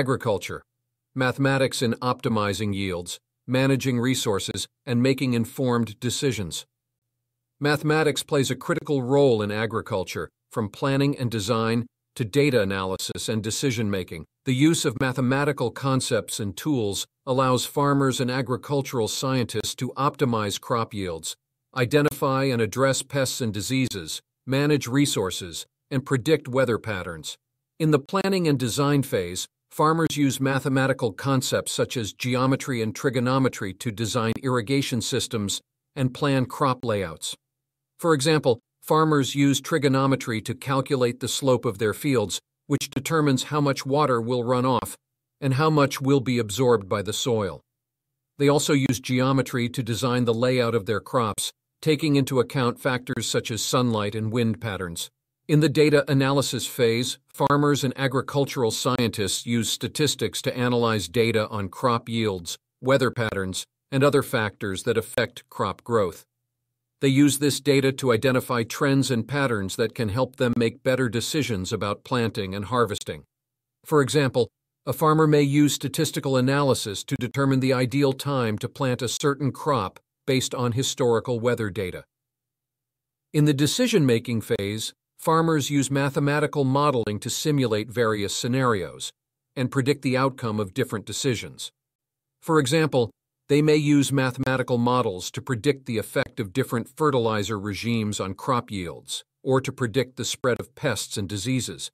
agriculture, mathematics in optimizing yields, managing resources, and making informed decisions. Mathematics plays a critical role in agriculture, from planning and design to data analysis and decision-making. The use of mathematical concepts and tools allows farmers and agricultural scientists to optimize crop yields, identify and address pests and diseases, manage resources, and predict weather patterns. In the planning and design phase, farmers use mathematical concepts such as geometry and trigonometry to design irrigation systems and plan crop layouts. For example, farmers use trigonometry to calculate the slope of their fields, which determines how much water will run off and how much will be absorbed by the soil. They also use geometry to design the layout of their crops, taking into account factors such as sunlight and wind patterns. In the data analysis phase, farmers and agricultural scientists use statistics to analyze data on crop yields, weather patterns, and other factors that affect crop growth. They use this data to identify trends and patterns that can help them make better decisions about planting and harvesting. For example, a farmer may use statistical analysis to determine the ideal time to plant a certain crop based on historical weather data. In the decision-making phase, farmers use mathematical modeling to simulate various scenarios and predict the outcome of different decisions. For example, they may use mathematical models to predict the effect of different fertilizer regimes on crop yields or to predict the spread of pests and diseases.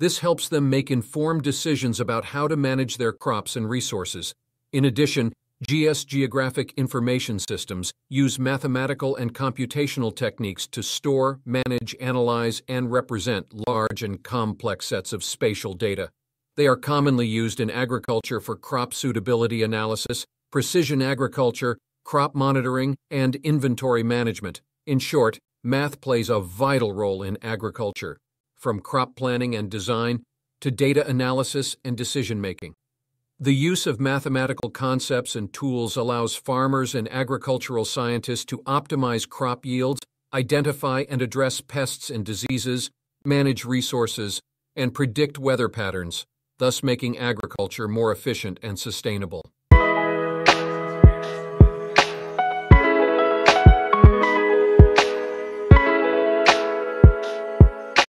This helps them make informed decisions about how to manage their crops and resources. In addition, GIS geographic information systems use mathematical and computational techniques to store, manage, analyze, and represent large and complex sets of spatial data. They are commonly used in agriculture for crop suitability analysis, precision agriculture, crop monitoring, and inventory management. In short, math plays a vital role in agriculture, from crop planning and design to data analysis and decision-making. The use of mathematical concepts and tools allows farmers and agricultural scientists to optimize crop yields, identify and address pests and diseases, manage resources, and predict weather patterns, thus making agriculture more efficient and sustainable.